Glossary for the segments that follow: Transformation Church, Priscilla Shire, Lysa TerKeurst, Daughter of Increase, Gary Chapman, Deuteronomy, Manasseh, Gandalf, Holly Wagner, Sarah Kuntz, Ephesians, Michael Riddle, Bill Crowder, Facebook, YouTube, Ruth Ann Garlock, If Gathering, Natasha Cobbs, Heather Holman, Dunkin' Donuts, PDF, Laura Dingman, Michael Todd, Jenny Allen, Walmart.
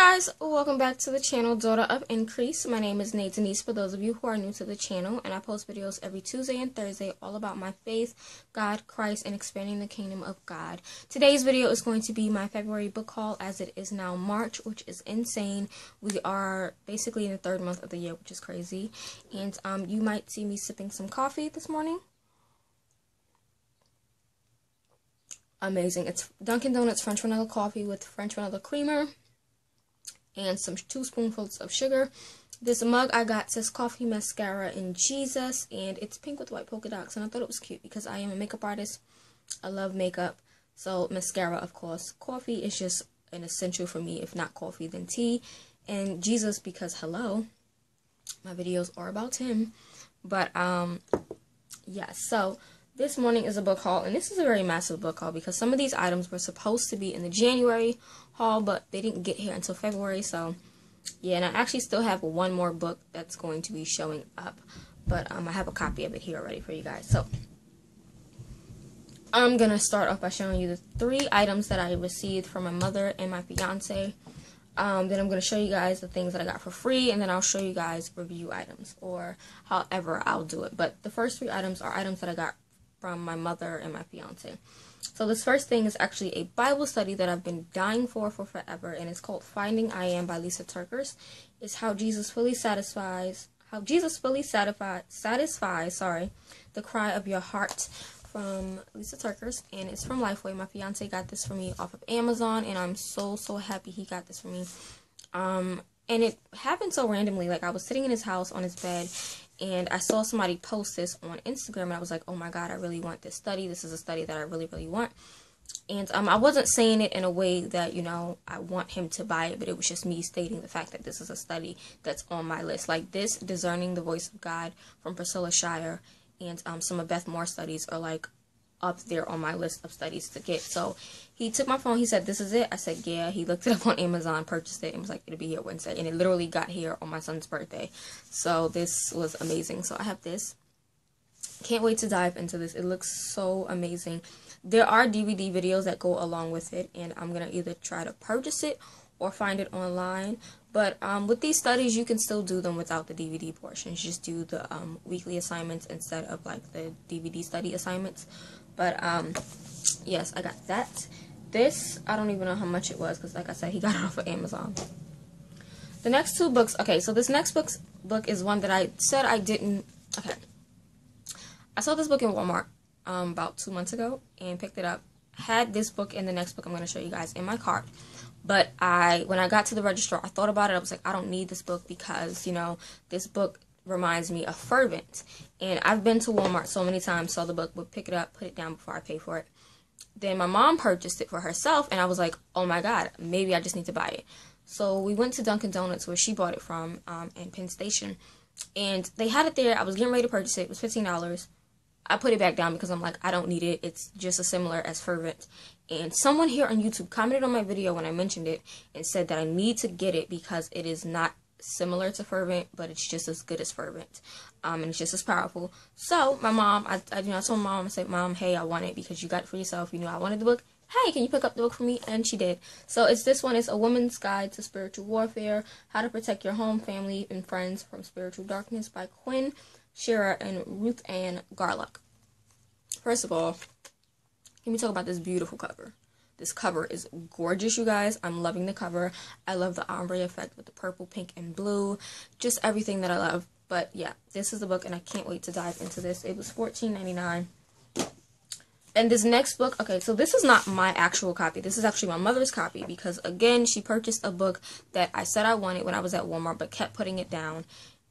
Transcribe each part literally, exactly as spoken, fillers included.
guys, welcome back to the channel Daughter of Increase. My name is Nate Denise for those of you who are new to the channel, and I post videos every Tuesday and Thursday all about my faith, God, Christ, and expanding the kingdom of God. Today's video is going to be my February book haul, as it is now March, which is insane. We are basically in the third month of the year, which is crazy, and um, you might see me sipping some coffee this morning. Amazing. It's Dunkin' Donuts French Vanilla Coffee with French Vanilla Creamer and some two spoonfuls of sugar. This mug I got says Coffee Mascara in Jesus, and it's pink with white polka dots, and I thought it was cute because I am a makeup artist. I love makeup, so mascara, of course. Coffee is just an essential for me. If not coffee, then tea. And Jesus, because hello, my videos are about him. But um yeah, so this morning is a book haul, and this is a very massive book haul because some of these items were supposed to be in the January haul, but they didn't get here until February, so yeah. And I actually still have one more book that's going to be showing up, but um, I have a copy of it here already for you guys. So I'm going to start off by showing you the three items that I received from my mother and my fiance. Um, then I'm going to show you guys the things that I got for free, and then I'll show you guys review items, or however I'll do it. But the first three items are items that I got from my mother and my fiance. So this first thing is actually a Bible study that I've been dying for for forever, and it's called Finding I Am by Lysa TerKeurst. It's how Jesus fully satisfies, how Jesus fully satisfies, satisfies, sorry, the cry of your heart, from Lysa TerKeurst, and it's from Lifeway. My fiance got this for me off of Amazon, and I'm so, so happy he got this for me. Um, and it happened so randomly. Like, I was sitting in his house on his bed, and I saw somebody post this on Instagram, and I was like, oh my God, I really want this study. This is a study that I really, really want. And um, I wasn't saying it in a way that, you know, I want him to buy it, but it was just me stating the fact that this is a study that's on my list. Like this, Discerning the Voice of God from Priscilla Shire, and um, some of Beth Moore's studies are like up there on my list of studies to get. So he took my phone, he said, this is it. I said, yeah. He looked it up on Amazon, purchased it, and was like, it'll be here Wednesday. And it literally got here on my son's birthday. So this was amazing. So I have this. Can't wait to dive into this. It looks so amazing. There are D V D videos that go along with it, and I'm going to either try to purchase it or find it online. But um, with these studies, you can still do them without the D V D portions. Just do the um, weekly assignments instead of like the D V D study assignments. But um, yes, I got that. This, I don't even know how much it was because, like I said, he got it off of Amazon. The next two books. Okay, so this next book's book is one that I said I didn't. Okay, I saw this book in Walmart um, about two months ago and picked it up. Had this book and the next book I'm going to show you guys in my cart. But I, when I got to the register, I thought about it. I was like, I don't need this book because, you know, this book reminds me of Fervent. And I've been to Walmart so many times, saw the book, would pick it up, put it down before I pay for it. Then my mom purchased it for herself, and I was like, oh my God, maybe I just need to buy it. So we went to Dunkin' Donuts, where she bought it from, um, in Penn Station. And they had it there. I was getting ready to purchase it. It was fifteen dollars. I put it back down because I'm like, I don't need it. It's just as similar as Fervent. And someone here on YouTube commented on my video when I mentioned it and said that I need to get it because it is not similar to Fervent, but it's just as good as Fervent. Um, and it's just as powerful. So my mom, I, I, you know, I told mom, I said, Mom, hey, I want it because you got it for yourself. You know, I wanted the book. Hey, can you pick up the book for me? And she did. So it's this one. It's A Woman's Guide to Spiritual Warfare, How to Protect Your Home, Family, and Friends from Spiritual Darkness by Quinn Shira and Ruth Ann Garlock. First of all, let me talk about this beautiful cover. This cover is gorgeous, you guys. I'm loving the cover. I love the ombre effect with the purple, pink, and blue. Just everything that I love. But yeah, this is the book, and I can't wait to dive into this. It was fourteen ninety-nine. And this next book, okay, so this is not my actual copy. This is actually my mother's copy because, again, she purchased a book that I said I wanted when I was at Walmart but kept putting it down.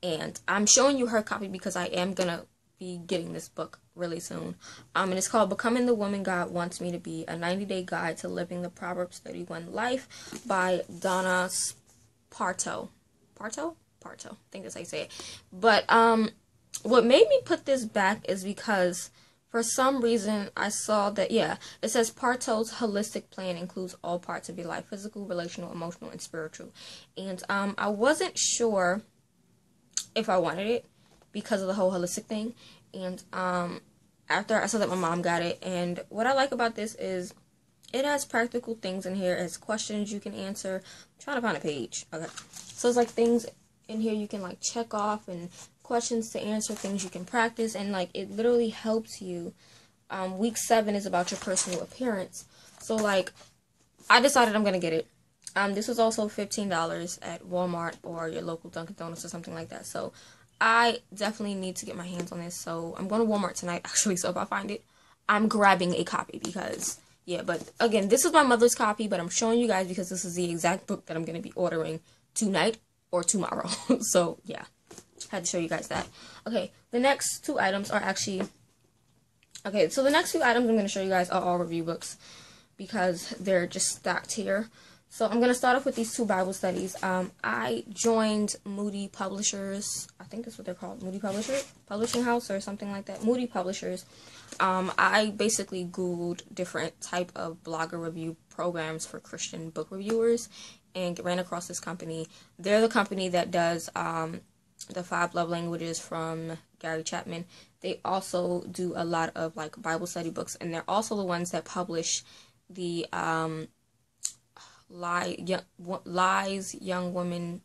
And I'm showing you her copy because I am going to be getting this book really soon. Um, and it's called Becoming the Woman God Wants Me to Be, A ninety-Day Guide to Living the Proverbs thirty-one Life by Donna Sparto. Parto? Parto. I think that's how you say it. But um, what made me put this back is because for some reason I saw that, yeah, it says Parto's holistic plan includes all parts of your life, physical, relational, emotional, and spiritual. And um, I wasn't sure if I wanted it because of the whole holistic thing. And um, after I saw that my mom got it, and what I like about this is It has practical things in here. It has questions you can answer. I'm trying to find a page. Okay. So it's like things in here you can like check off and questions to answer, things you can practice, and like it literally helps you. Um, week seven is about your personal appearance. So like I decided I'm going to get it. Um, this was also fifteen dollars at Walmart or your local Dunkin' Donuts or something like that. So I definitely need to get my hands on this. So I'm going to Walmart tonight, actually. So if I find it, I'm grabbing a copy because, yeah. But again, this is my mother's copy, but I'm showing you guys because this is the exact book that I'm going to be ordering tonight or tomorrow. So yeah, had to show you guys that. Okay, the next two items are actually... Okay, so the next few items I'm going to show you guys are all review books because they're just stacked here. So I'm going to start off with these two Bible studies. Um, I joined Moody Publishers. I think that's what they're called. Moody Publishers? Publishing House or something like that. Moody Publishers. Um, I basically Googled different type of blogger review programs for Christian book reviewers and ran across this company. They're the company that does um, the five love languages from Gary Chapman. They also do a lot of like Bible study books, and they're also the ones that publish the... Um, Lie, young, Lies, Young Woman.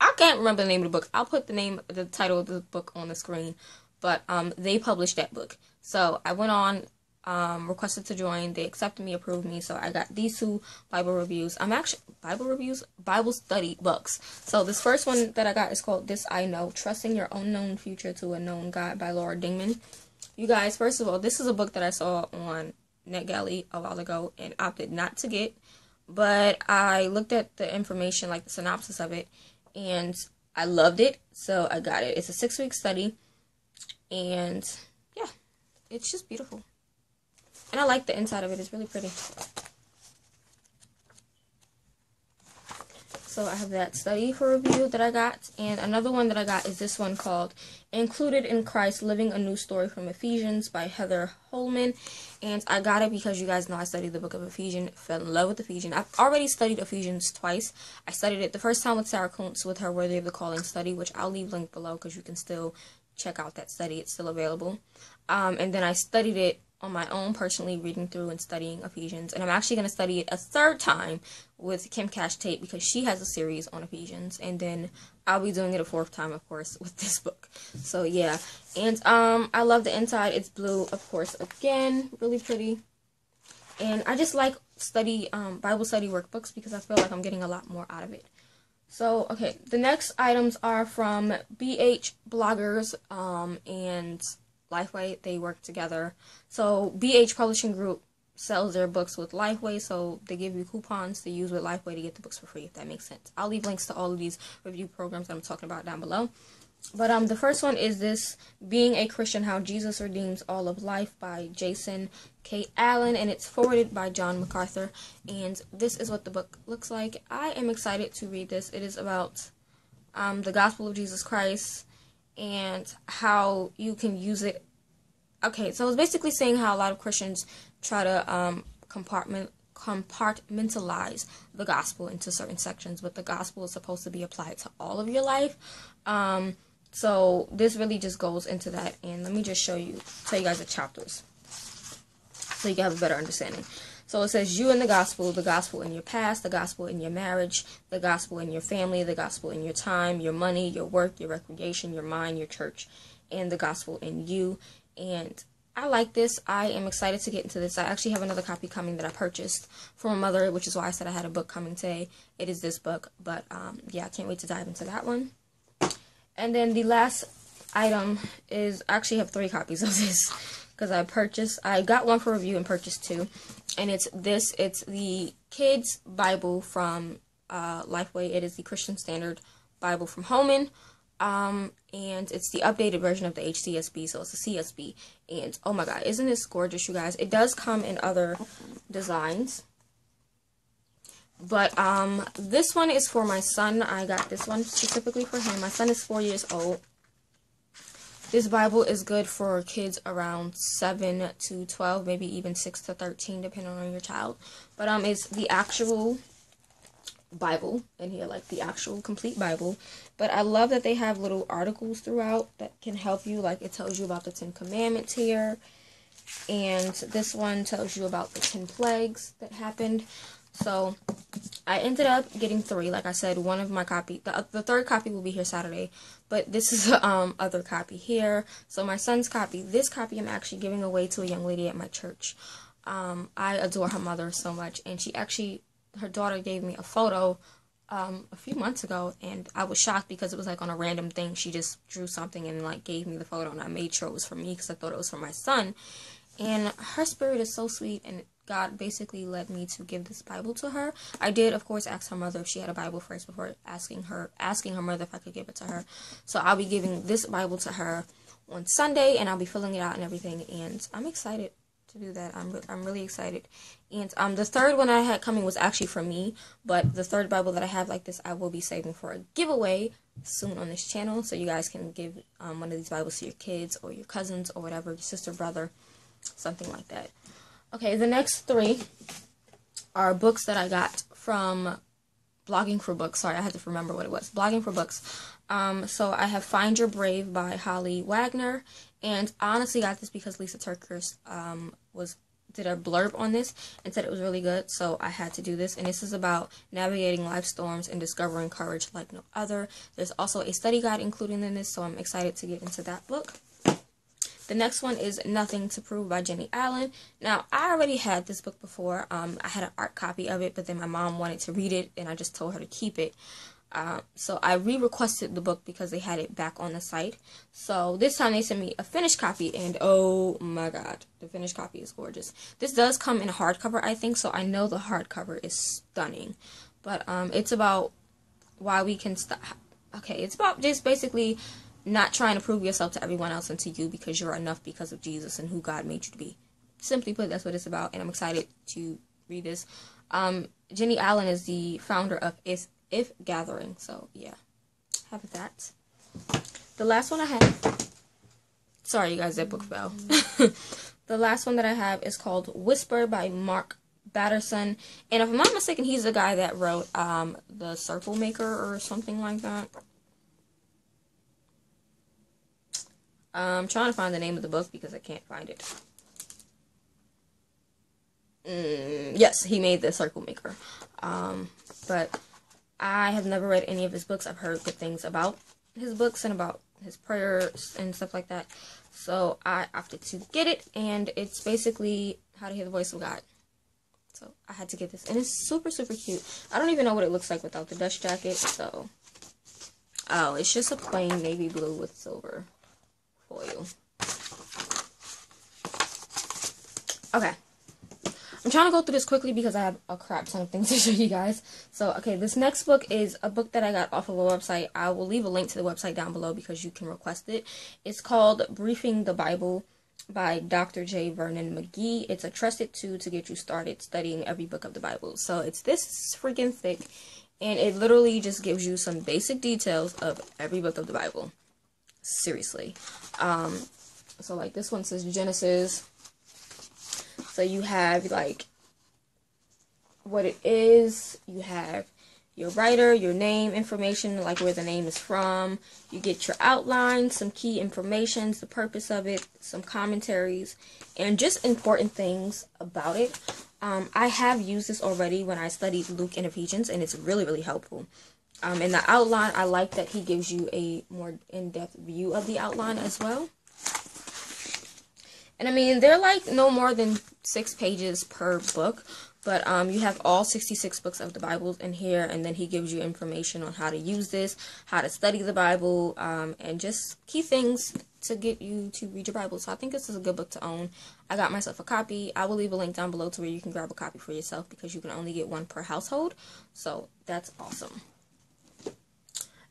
I can't remember the name of the book. I'll put the name, the title of the book on the screen. But um, they published that book. So I went on, um, requested to join. They accepted me, approved me. So I got these two Bible reviews. I'm actually, Bible reviews? Bible study books. So this first one that I got is called This I Know, Trusting Your Unknown Future to a Known God by Laura Dingman. You guys, first of all, this is a book that I saw on NetGalley a while ago and opted not to get. But I looked at the information, like the synopsis of it, and I loved it, so I got it. It's a six-week study, and yeah, it's just beautiful. And I like the inside of it. It's really pretty. So I have that study for review that I got, and another one that I got is this one called Included in Christ, Living a New Story from Ephesians by Heather Holman. And I got it because you guys know I studied the book of Ephesians, fell in love with Ephesians. I've already studied Ephesians twice. I studied it the first time with Sarah Kuntz with her Worthy of the Calling study, which I'll leave linked below because you can still check out that study. It's still available. Um, and then I studied it on my own, personally reading through and studying Ephesians. And I'm actually going to study it a third time with Kim Cash Tate because she has a series on Ephesians. And then I'll be doing it a fourth time, of course, with this book. So, yeah. And um, I love the inside. It's blue, of course, again. Really pretty. And I just like study um, Bible study workbooks because I feel like I'm getting a lot more out of it. So, okay. The next items are from B H Bloggers um, and... Lifeway. They work together. So B H Publishing Group sells their books with Lifeway, so they give you coupons to use with Lifeway to get the books for free, if that makes sense. I'll leave links to all of these review programs that I'm talking about down below. But um, the first one is this Being a Christian, How Jesus Redeems All of Life by Jason K. Allen, and it's forwarded by John MacArthur, and this is what the book looks like. I am excited to read this. It is about um, the gospel of Jesus Christ and how you can use it. Okay, so it's basically saying how a lot of Christians try to um, compartment compartmentalize the gospel into certain sections, but the gospel is supposed to be applied to all of your life. Um, so this really just goes into that, and let me just show you, tell you guys the chapters so you can have a better understanding. So it says you and the gospel, the gospel in your past, the gospel in your marriage, the gospel in your family, the gospel in your time, your money, your work, your recreation, your mind, your church, and the gospel in you. And I like this. I am excited to get into this. I actually have another copy coming that I purchased from my mother, which is why I said I had a book coming today. It is this book. But um, yeah, I can't wait to dive into that one. And then the last item is, I actually have three copies of this. Because I purchased, I got one for review and purchased two. And it's this, it's the Kids Bible from uh, Lifeway. It is the Christian Standard Bible from Holman. Um, and it's the updated version of the H C S B, so it's a C S B. And oh my god, isn't this gorgeous, you guys? It does come in other designs. But um, this one is for my son. I got this one specifically for him. My son is four years old. This Bible is good for kids around seven to twelve, maybe even six to thirteen, depending on your child. But um, it's the actual Bible in here, like the actual complete Bible. But I love that they have little articles throughout that can help you. Like, it tells you about the Ten Commandments here. and this one tells you about the ten plagues that happened. So I ended up getting three. Like I said, one of my copy, the, the third copy will be here Saturday, but this is the um, other copy here. So my son's copy, this copy I'm actually giving away to a young lady at my church. Um, I adore her mother so much, and she actually, her daughter gave me a photo um, a few months ago, and I was shocked because it was like on a random thing. She just drew something and like gave me the photo, and I made sure it was for me because I thought it was for my son. And her spirit is so sweet, and God basically led me to give this Bible to her. I did, of course, ask her mother if she had a Bible first before asking her asking her mother if I could give it to her. So I'll be giving this Bible to her on Sunday, and I'll be filling it out and everything. And I'm excited to do that. I'm re I'm really excited. And um, the third one I had coming was actually for me, but the third Bible that I have like this, I will be saving for a giveaway soon on this channel. So you guys can give um, one of these Bibles to your kids or your cousins or whatever, your sister, brother, something like that. Okay, the next three are books that I got from Blogging for Books. Sorry, I had to remember what it was. Blogging for Books. Um, so I have Find Your Brave by Holly Wagner. And I honestly got this because Lysa TerKeurst um, was did a blurb on this and said it was really good. So I had to do this. And this is about navigating life storms and discovering courage like no other. There's also a study guide included in this, so I'm excited to get into that book. The next one is Nothing to Prove by Jenny Allen. Now, I already had this book before. Um, I had an art copy of it, but then my mom wanted to read it, and I just told her to keep it. Uh, so I re-requested the book because they had it back on the site. So this time they sent me a finished copy, and oh my God, the finished copy is gorgeous. This does come in hardcover, I think, so I know the hardcover is stunning. But um, it's about why we can stop. Okay, it's about just basically not trying to prove yourself to everyone else and to you, because you're enough because of Jesus and who God made you to be. Simply put, that's what it's about, and I'm excited to read this. Um, Jenny Allen is the founder of If, If Gathering, so yeah, have that. The last one I have, sorry you guys, that book fell. The last one that I have is called Whisper by Mark Batterson, and if I'm not mistaken, he's the guy that wrote um, The Circle Maker or something like that. I'm trying to find the name of the book because I can't find it. Mm, yes, he made The Circle Maker. Um, but I have never read any of his books. I've heard good things about his books and about his prayers and stuff like that. So I opted to get it, and it's basically how to hear the voice of God. So I had to get this, and it's super, super cute. I don't even know what it looks like without the dust jacket, so. Oh, it's just a plain navy blue with silver foil. Okay. I'm trying to go through this quickly because I have a crap ton of things to show you guys. So, okay, this next book is a book that I got off of a website. I will leave a link to the website down below because you can request it. It's called Briefing the Bible by Doctor J Vernon McGee. It's a trusted tool to get you started studying every book of the Bible. So, it's this freaking thick, and it literally just gives you some basic details of every book of the Bible. Seriously. Um, so, like, this one says Genesis. So, you have, like, what it is. You have your writer, your name, information, like where the name is from. You get your outline, some key information, the purpose of it, some commentaries, and just important things about it. Um, I have used this already when I studied Luke and Ephesians, and it's really, really helpful. Um, in the outline, I like that he gives you a more in-depth view of the outline as well. And I mean, they're like no more than six pages per book, but um, you have all sixty-six books of the Bible in here, and then he gives you information on how to use this, how to study the Bible, um, and just key things to get you to read your Bible. So I think this is a good book to own. I got myself a copy. I will leave a link down below to where you can grab a copy for yourself because you can only get one per household. So that's awesome.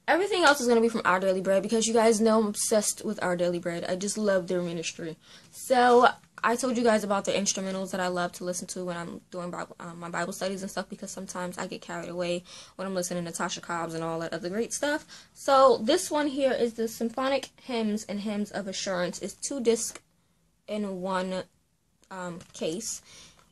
Everything else is going to be from Our Daily Bread because you guys know I'm obsessed with Our Daily Bread. I just love their ministry. So, I told you guys about the instrumentals that I love to listen to when I'm doing Bible, um, my Bible studies and stuff because sometimes I get carried away when I'm listening to Natasha Cobbs and all that other great stuff. So, this one here is the Symphonic Hymns and Hymns of Assurance. It's two discs in one um, case.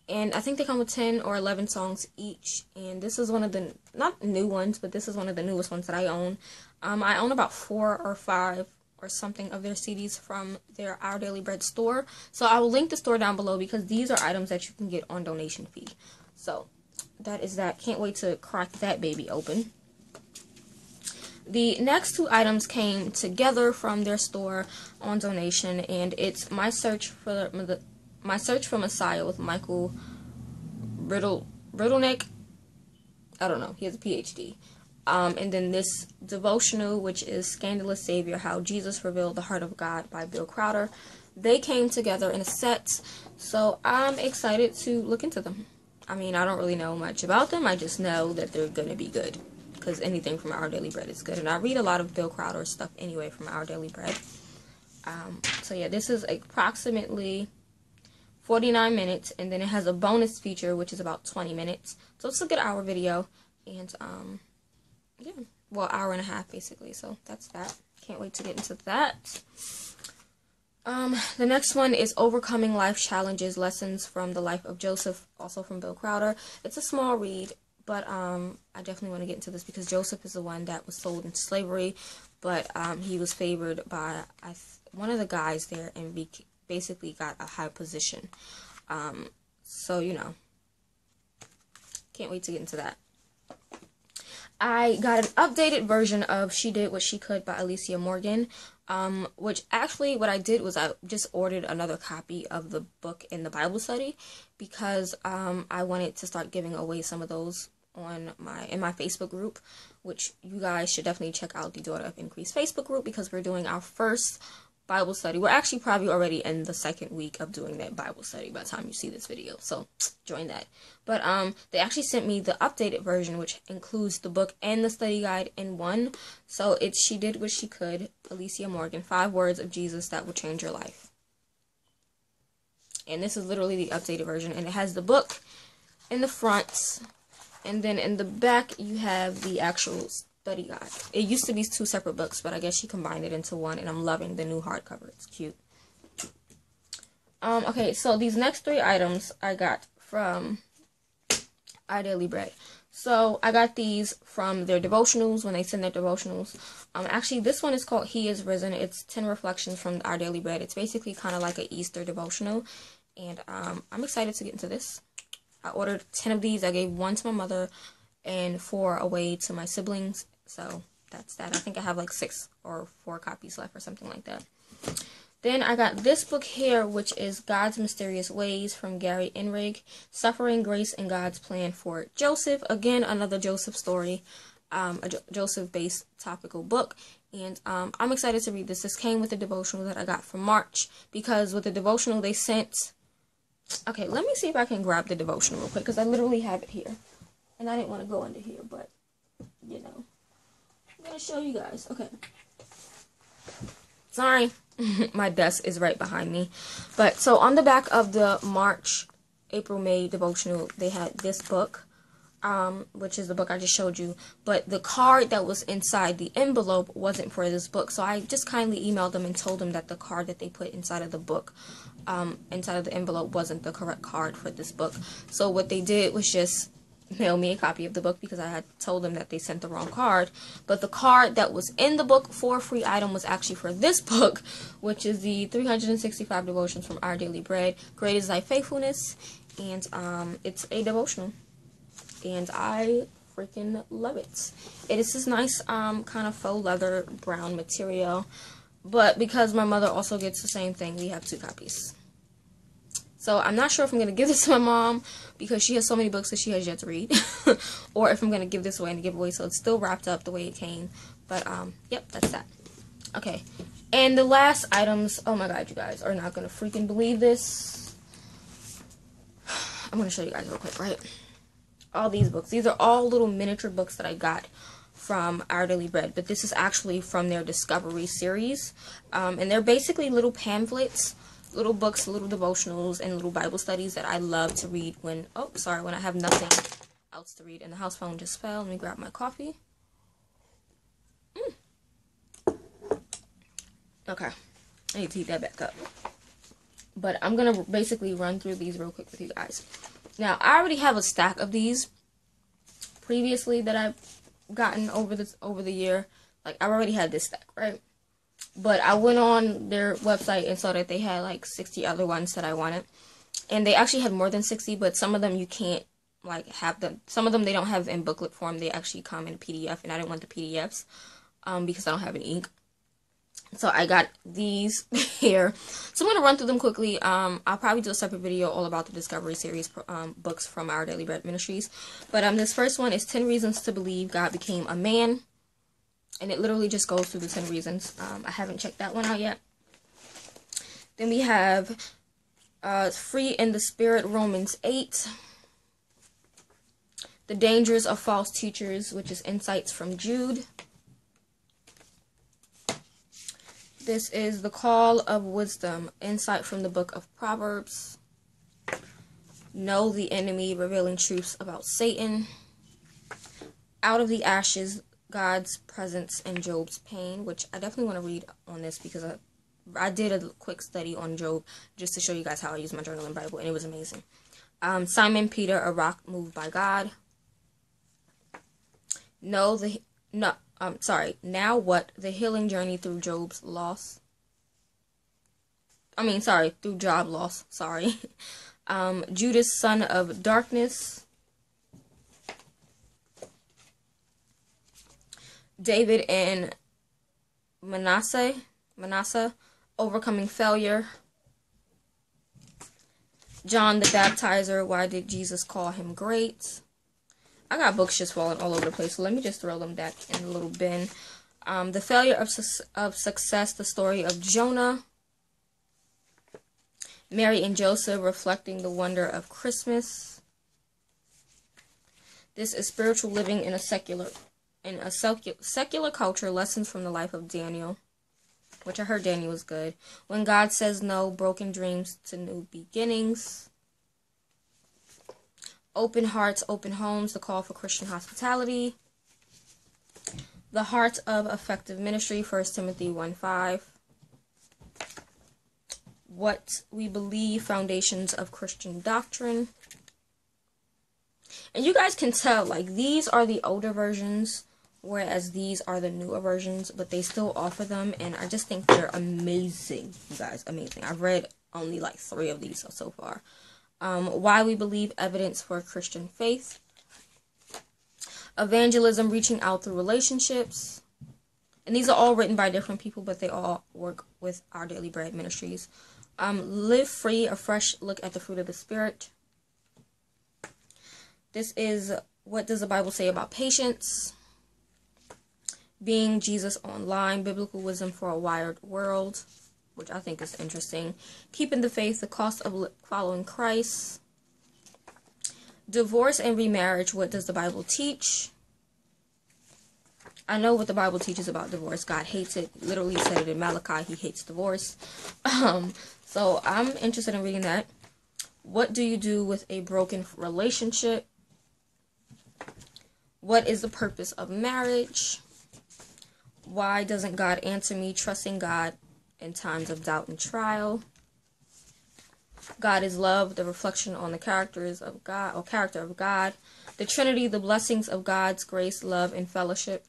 And I think they come with ten or eleven songs each. And this is one of the, not new ones, but this is one of the newest ones that I own. Um, I own about four or five or something of their C Ds from their Our Daily Bread store. So I will link the store down below because these are items that you can get on donation fee. So that is that. Can't wait to crack that baby open. The next two items came together from their store on donation, and it's My Search for the, My Search for Messiah with Michael Riddle Riddleneck. I don't know. He has a P H D. Um, and then this devotional, which is Scandalous Savior, How Jesus Revealed the Heart of God by Bill Crowder. They came together in a set, so I'm excited to look into them. I mean, I don't really know much about them. I just know that they're going to be good, because anything from Our Daily Bread is good. And I read a lot of Bill Crowder stuff anyway from Our Daily Bread. Um, so yeah, this is approximately forty-nine minutes, and then it has a bonus feature, which is about twenty minutes. So it's a good hour video, and um... yeah, well, hour and a half basically. So that's that. Can't wait to get into that. Um, the next one is Overcoming Life Challenges: Lessons from the Life of Joseph, also from Bill Crowder. It's a small read, but um, I definitely want to get into this because Joseph is the one that was sold into slavery, but um, he was favored by I th one of the guys there and be basically got a high position. Um, so you know, can't wait to get into that. I got an updated version of She Did What She Could by Alicia Morgan, um, which actually what I did was I just ordered another copy of the book in the Bible study because um, I wanted to start giving away some of those on my in my Facebook group, which you guys should definitely check out the Daughter of Increase Facebook group because we're doing our first Bible study. We're actually probably already in the second week of doing that Bible study by the time you see this video, so join that. But um, they actually sent me the updated version, which includes the book and the study guide in one. So it's She Did What She Could, Alicia Morgan, Five Words of Jesus That Will Change Your Life. And this is literally the updated version, and it has the book in the front, and then in the back you have the actual study guide. It used to be two separate books, but I guess she combined it into one, and I'm loving the new hardcover. It's cute. Um, okay, so these next three items I got from Our Daily Bread. So I got these from their devotionals, when they send their devotionals. Um, actually, this one is called He Is Risen. It's ten reflections from Our Daily Bread. It's basically kind of like an Easter devotional, and um, I'm excited to get into this. I ordered ten of these. I gave one to my mother and four away to my siblings. So that's that. I think I have like six or four copies left or something like that. Then I got this book here, which is God's Mysterious Ways from Gary Inrig, Suffering, Grace, and God's Plan for Joseph. Again, another Joseph story, um, a jo Joseph-based topical book. And um, I'm excited to read this. This came with a devotional that I got from March because with the devotional they sent... Okay, let me see if I can grab the devotional real quick because I literally have it here. And I didn't want to go under here, but, you know, I'm going to show you guys. Okay. Sorry. My desk is right behind me. But, so, on the back of the March, April, May devotional, they had this book, um, which is the book I just showed you. But the card that was inside the envelope wasn't for this book. So, I just kindly emailed them and told them that the card that they put inside of the book, um, inside of the envelope, wasn't the correct card for this book. So, what they did was just mail me a copy of the book because I had told them that they sent the wrong card. But the card that was in the book for a free item was actually for this book, which is the three hundred sixty-five Devotions from Our Daily Bread. Great is Thy Faithfulness. And um, it's a devotional. And I freaking love it. It is this nice um, kind of faux leather brown material. But because my mother also gets the same thing, we have two copies. So I'm not sure if I'm going to give this to my mom because she has so many books that she has yet to read. Or if I'm going to give this away in the giveaway. So it's still wrapped up the way it came. But, um, yep, that's that. Okay. And the last items, oh my god, you guys are not going to freaking believe this. I'm going to show you guys real quick, right? All these books. These are all little miniature books that I got from Our Daily Bread. But this is actually from their Discovery series. Um, and they're basically little pamphlets, little books, little devotionals, and little Bible studies that I love to read when, oh, sorry, when I have nothing else to read. And the house phone just fell. Let me grab my coffee. Mm. Okay. I need to heat that back up. But I'm going to basically run through these real quick with you guys. Now, I already have a stack of these previously that I've gotten over, this, over the year. Like, I've already had this stack, right? But I went on their website and saw that they had like sixty other ones that I wanted. And they actually had more than sixty, but some of them you can't like have them. Some of them they don't have in booklet form. They actually come in P D F, and I didn't want the P D Fs um, because I don't have any ink. So I got these here. So I'm going to run through them quickly. Um, I'll probably do a separate video all about the Discovery Series um, books from Our Daily Bread Ministries. But um, this first one is ten Reasons to Believe God Became a Man. And it literally just goes through the ten reasons. Um, I haven't checked that one out yet. Then we have uh, Free in the Spirit, Romans eight. The Dangers of False Teachers, which is Insights from Jude. This is The Call of Wisdom, insight from the book of Proverbs. Know the Enemy, revealing truths about Satan. Out of the Ashes, God's Presence and Job's Pain, which I definitely want to read on this because I, I did a quick study on Job just to show you guys how I use my journal and Bible, and it was amazing. Um, Simon Peter, A Rock Moved by God. Know the... No. Um, sorry, Now What? The Healing Journey Through Job's Loss. I mean, sorry, through job loss, sorry. um, Judas, Son of Darkness. David and Manasseh, Manasseh, Overcoming Failure. John the Baptizer, Why Did Jesus Call Him Great? I got books just falling all over the place, so let me just throw them back in a little bin. Um, the Failure of, Su of Success, The Story of Jonah. Mary and Joseph, Reflecting the Wonder of Christmas. This is Spiritual Living in a Secular in a secu secular Culture, Lessons from the Life of Daniel, which I heard Daniel was good. When God Says No, Broken Dreams to New Beginnings. Open Hearts, Open Homes, The Call for Christian Hospitality. The Heart of Effective Ministry, First Timothy one five. What We Believe, Foundations of Christian Doctrine. And you guys can tell, like, these are the older versions, whereas these are the newer versions, but they still offer them, and I just think they're amazing, you guys, amazing. I've read only, like, three of these so, so far. Um, Why We Believe, Evidence for Christian Faith. Evangelism, Reaching Out Through Relationships. And these are all written by different people, but they all work with Our Daily Bread Ministries. Um, Live Free, A Fresh Look at the Fruit of the Spirit. This is What Does the Bible Say About Patience? Being Jesus Online, Biblical Wisdom for a Wired World, which I think is interesting. Keeping the Faith, The Cost of Following Christ. Divorce and Remarriage, What Does the Bible Teach? I know what the Bible teaches about divorce. God hates it. Literally said it in Malachi, he hates divorce. Um, so I'm interested in reading that. What Do You Do with a Broken Relationship? What Is the Purpose of Marriage? Why Doesn't God Answer Me? Trusting God in Times of Doubt and Trial. God Is Love, The Reflection on the Characters of God, or Character of God. The Trinity, The Blessings of God's Grace, Love, and Fellowship.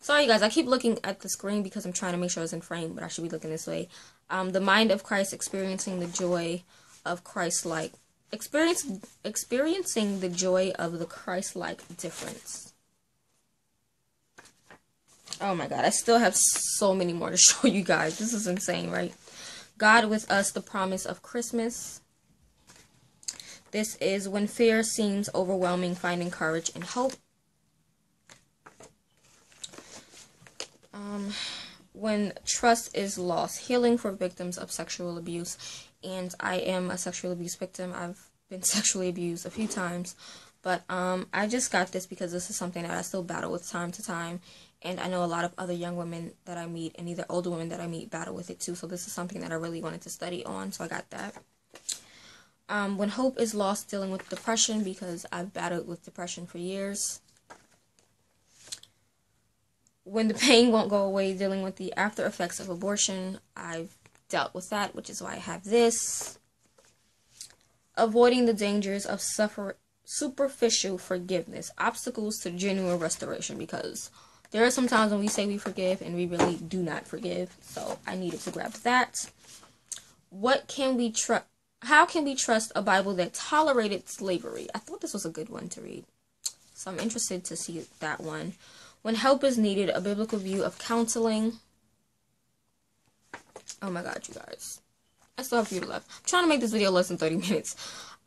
Sorry, you guys, I keep looking at the screen because I'm trying to make sure it's in frame, but I should be looking this way. Um, the Mind of Christ, Experiencing the Joy of Christ-like. Experience, experiencing the joy of the Christ-like difference. Oh my God, I still have so many more to show you guys. This is insane, right? God With Us, The Promise of Christmas. This is When Fear Seems Overwhelming, Finding Courage and Hope. Um, when Trust Is Lost, Healing for Victims of Sexual Abuse. And I am a sexual abuse victim. I've been sexually abused a few times. But um, I just got this because this is something that I still battle with time to time. And I know a lot of other young women that I meet, and either older women that I meet, battle with it too. So this is something that I really wanted to study on, so I got that. Um, when Hope Is Lost, Dealing with Depression, because I've battled with depression for years. When the Pain Won't Go Away, Dealing with the After Effects of Abortion. I've dealt with that, which is why I have this. Avoiding the Dangers of suffer superficial Forgiveness, Obstacles to Genuine Restoration, because there are some times when we say we forgive and we really do not forgive. So I needed to grab that. What can we trust? How can we trust a Bible that tolerated slavery? I thought this was a good one to read, so I'm interested to see that one. When help is needed, a biblical view of counseling. Oh my God, you guys. I still have a few left. I'm trying to make this video less than thirty minutes.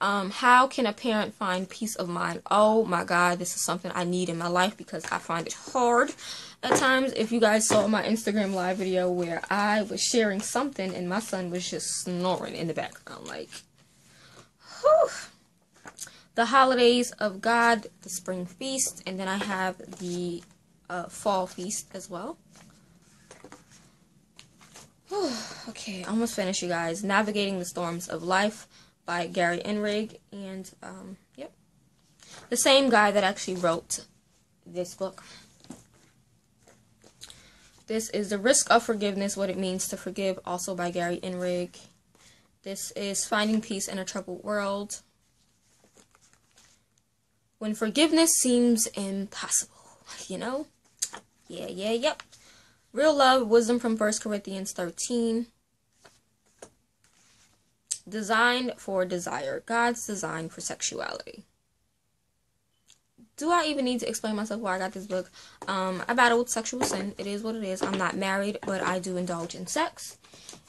Um, how can a parent find peace of mind? Oh my God, this is something I need in my life because I find it hard at times. If you guys saw my Instagram live video where I was sharing something and my son was just snoring in the background, like, whew. The holidays of God, the spring feast, and then I have the uh, fall feast as well. Whew. Okay, almost finished, you guys. Navigating the Storms of Life by Gary Inrig, and um, yep, the same guy that actually wrote this book. This is The Risk of Forgiveness, What It Means to Forgive, also by Gary Inrig. This is Finding Peace in a Troubled World. When Forgiveness Seems Impossible, you know? Yeah, yeah, yep. Real Love, Wisdom from First Corinthians thirteen. Designed for Desire, God's Design for Sexuality. Do I even need to explain myself why I got this book? Um, I battled sexual sin. It is what it is. I'm not married, but I do indulge in sex.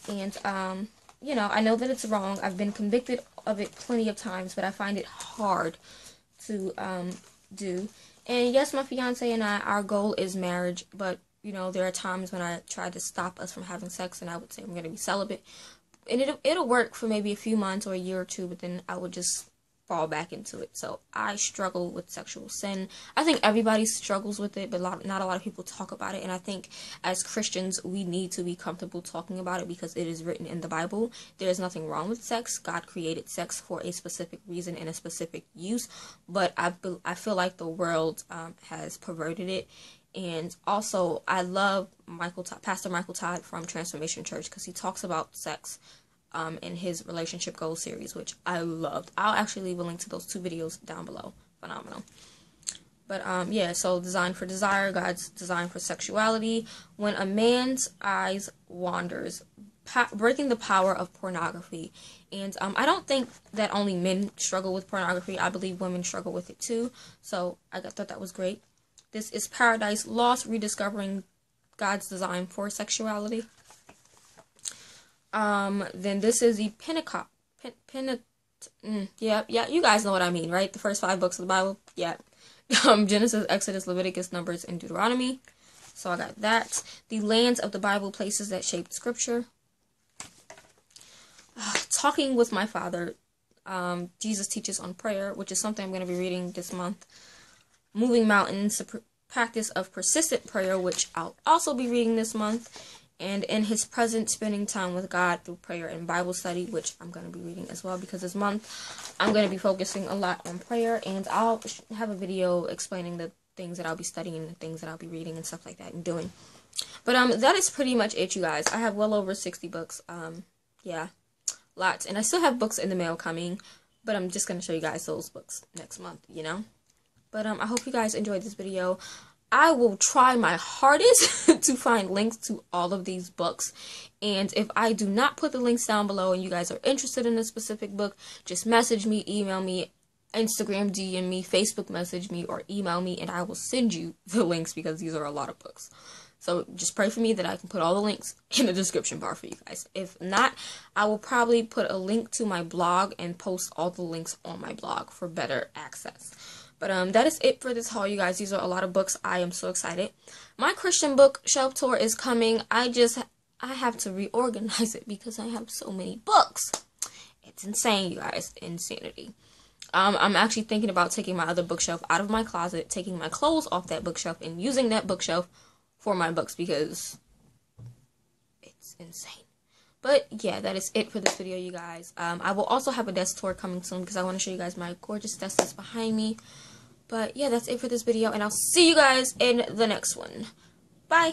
And, um, you know, I know that it's wrong. I've been convicted of it plenty of times, but I find it hard to um, do. And yes, my fiancé and I, our goal is marriage, but, you know, there are times when I try to stop us from having sex, and I would say I'm going to be celibate. And it'll, it'll work for maybe a few months or a year or two, but then I would just fall back into it. So I struggle with sexual sin. I think everybody struggles with it, but a lot, not a lot of people talk about it. And I think as Christians, we need to be comfortable talking about it because it is written in the Bible. There is nothing wrong with sex. God created sex for a specific reason and a specific use. But I, I feel like the world um, has perverted it. And also, I love Michael Todd, Pastor Michael Todd from Transformation Church, because he talks about sex um, in his Relationship Goals series, which I loved. I'll actually leave a link to those two videos down below. Phenomenal. But, um, yeah, so Design for Desire, God's Design for Sexuality. When a Man's Eyes Wanders, pa Breaking the Power of Pornography. And um, I don't think that only men struggle with pornography. I believe women struggle with it, too. So I thought that was great. This is Paradise Lost, Rediscovering God's Design for Sexuality. Um, then this is the Pentecost. Pen, Pente, mm, yeah, yeah, you guys know what I mean, right? The first five books of the Bible, yeah. Um, Genesis, Exodus, Leviticus, Numbers, and Deuteronomy. So I got that. The Lands of the Bible, Places that Shaped Scripture. Uh, Talking with My Father, um, Jesus Teaches on Prayer, which is something I'm going to be reading this month. Moving Mountains, The Practice of Persistent Prayer, which I'll also be reading this month. And In His Presence, Spending Time with God Through Prayer and Bible Study, which I'm going to be reading as well, because this month I'm going to be focusing a lot on prayer. And I'll have a video explaining the things that I'll be studying and the things that I'll be reading and stuff like that and doing. But um, that is pretty much it, you guys. I have well over sixty books. Um, yeah, lots. And I still have books in the mail coming, but I'm just going to show you guys those books next month, you know? But um, I hope you guys enjoyed this video. I will try my hardest to find links to all of these books. And if I do not put the links down below and you guys are interested in a specific book, just message me, email me, Instagram D M me, Facebook message me, or email me, and I will send you the links because these are a lot of books. So just pray for me that I can put all the links in the description bar for you guys. If not, I will probably put a link to my blog and post all the links on my blog for better access. But um, that is it for this haul, you guys. These are a lot of books. I am so excited. My Christian book shelf tour is coming. I just, I have to reorganize it because I have so many books. It's insane, you guys. Insanity. Um, I'm actually thinking about taking my other bookshelf out of my closet, taking my clothes off that bookshelf, and using that bookshelf for my books because it's insane. But, yeah, that is it for this video, you guys. Um, I will also have a desk tour coming soon because I want to show you guys my gorgeous desk that's behind me. But, yeah, that's it for this video, and I'll see you guys in the next one. Bye!